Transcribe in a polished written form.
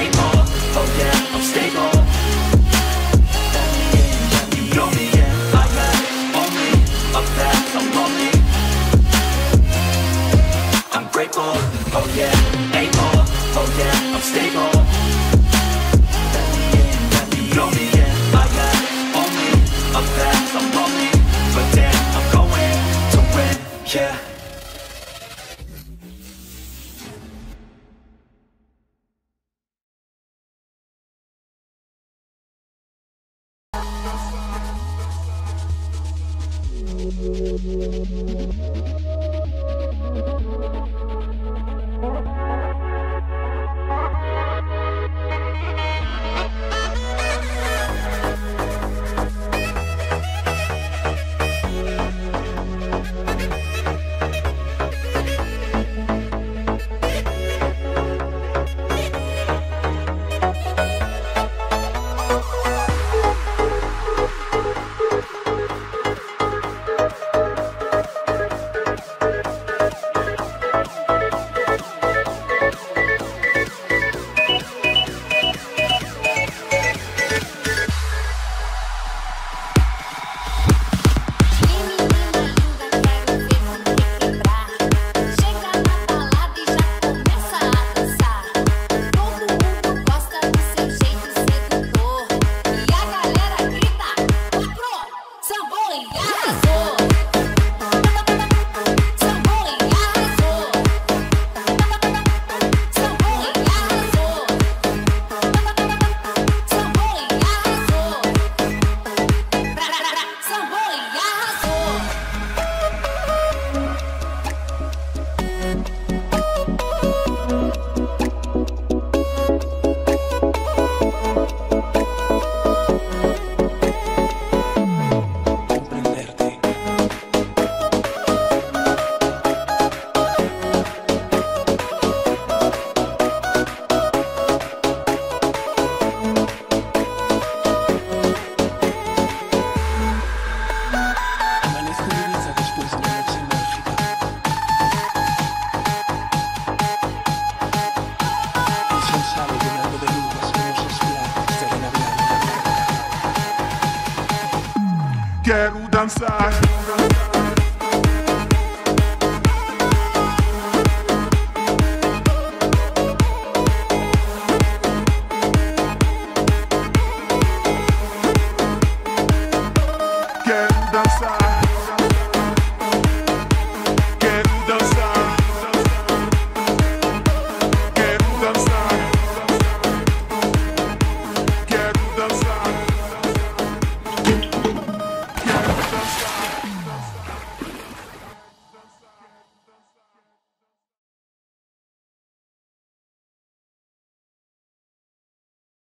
able, oh yeah, I'm stable. Let me in, let me in. Know me, yeah, I got it, only a fact, I'm lonely. I'm grateful, oh yeah, able, oh yeah, I'm stable. Let me in, let me in. Know me, yeah, I got it, only a fact, I'm lonely. But then I'm going to win, yeah. Quero dançar.